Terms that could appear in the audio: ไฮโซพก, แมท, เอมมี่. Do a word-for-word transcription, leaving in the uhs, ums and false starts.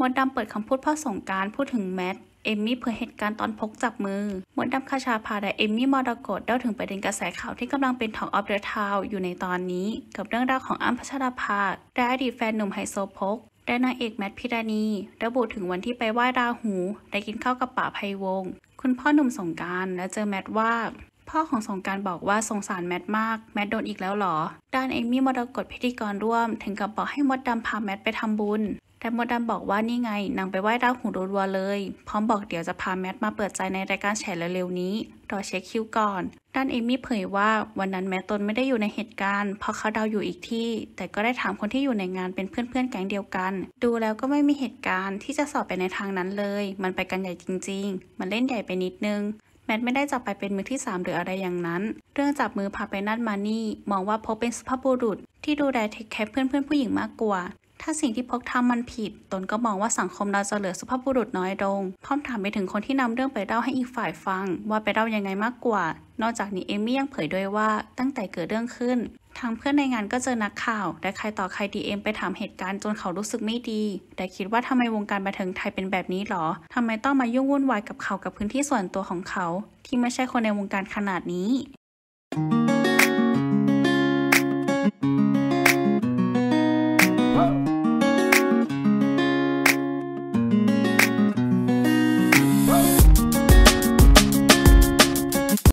มดดำเปิดคำพูดพ่อสงกรานต์พูดถึงแมทเอมมี่เผยเหตุการณ์ตอนพกจับมือมดดำคชาภาและเอมมี่มรกตเล่าถึงประเด็นกระแสข่าวที่กำลังเป็นท็อกออฟเดอะทาวน์อยู่ในตอนนี้กับเรื่องราวของอ้ำพัชราภาและอดีตแฟนหนุ่มไฮโซโพกและนางเอกแมทพิรณีระบุถึงวันที่ไปไหว้ราหูได้กินข้าวกับป๋าไพวงศ์คุณพ่อหนุ่มสงกรานต์และเจอแมทว่าพ่อของสงกรานต์บอกว่าสงสารแมทมากแมทโดนอีกแล้วหรอด้านเอมมี่มรกตพิธีกรร่วมถึงกับบอกให้มดดำพาแมทไปทำบุญแต่มดดำบอกว่านี่ไงนางไปไหว้ราหูรัวๆเลยพร้อมบอกเดี๋ยวจะพาแมทมาเปิดใจในรายการแฉเร็วๆนี้รอเช็คคิวก่อนด้านเอมมี่เผยว่าวันนั้นแมทตนไม่ได้อยู่ในเหตุการณ์เพราะเขาดาวอยู่อีกที่แต่ก็ได้ถามคนที่อยู่ในงานเป็นเพื่อนๆแก๊งเดียวกันดูแล้วก็ไม่มีเหตุการณ์ที่จะสอบไปในทางนั้นเลยมันไปกันใหญ่จริงๆมันเล่นใหญ่ไปนิดนึงแมทไม่ได้จับไปเป็นมือที่สามหรืออะไรอย่างนั้นเรื่องจับมือพาไปนั่นมานี่มองว่าพบเป็นสุภาพบุรุษที่ดูแลเทคแคร์เพื่อนๆผู้หญิงมากกว่าถ้าสิ่งที่พกทำมันผิดตนก็มองว่าสังคมเราจะเหลือสุภาพบุรุษน้อยลงพร้อมถามไปถึงคนที่นำเรื่องไปเล่าให้อีกฝ่ายฟังว่าไปเล่ายังไงมากกว่านอกจากนี้เอมมี่ยังเผยด้วยว่าตั้งแต่เกิดเรื่องขึ้นทางเพื่อนในงานก็เจอนักข่าวและใครต่อใครดีเอ็มไปถามเหตุการณ์จนเขารู้สึกไม่ดีแต่คิดว่าทำไมวงการบันเทิงไทยเป็นแบบนี้หรอทำไมต้องมายุ่งวุ่นวายกับเขากับพื้นที่ส่วนตัวของเขาที่ไม่ใช่คนในวงการขนาดนี้